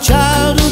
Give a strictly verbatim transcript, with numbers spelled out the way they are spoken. child.